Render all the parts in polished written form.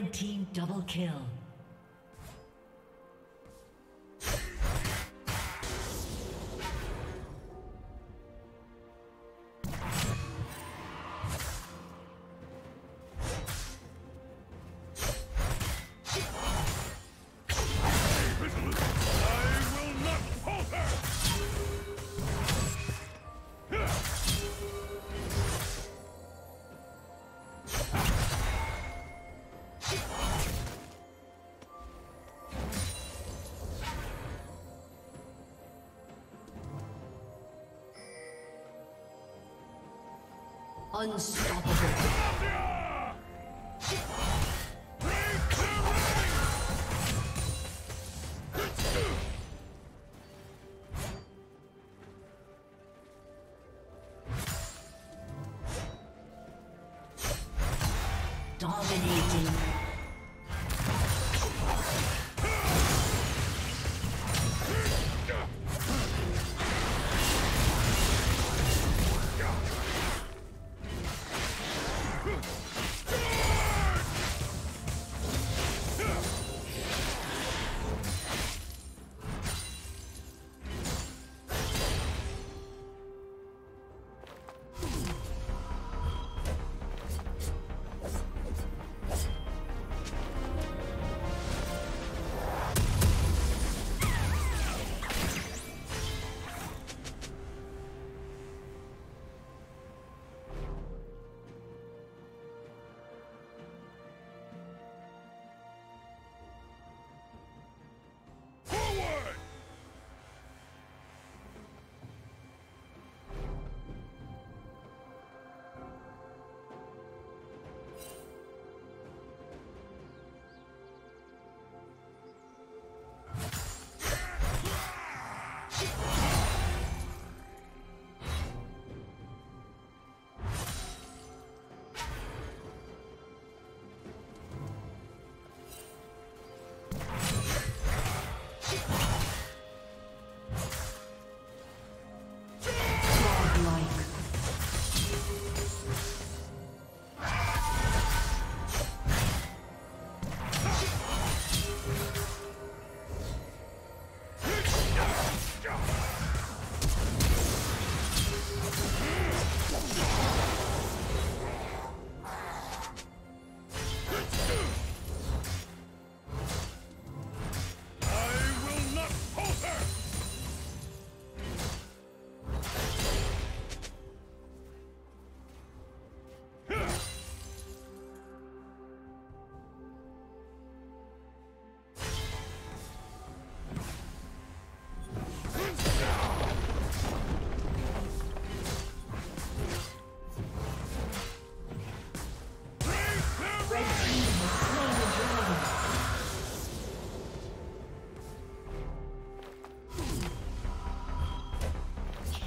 Red team double kill. Unstoppable.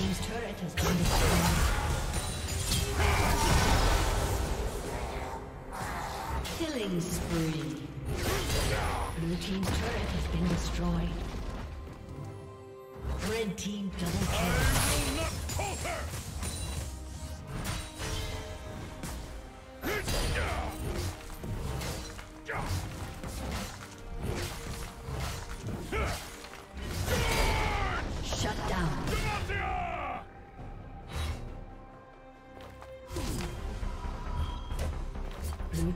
Blue team's turret has been destroyed.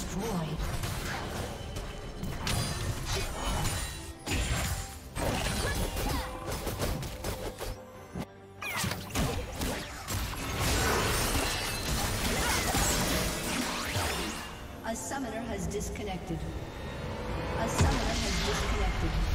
Forward! A summoner has disconnected.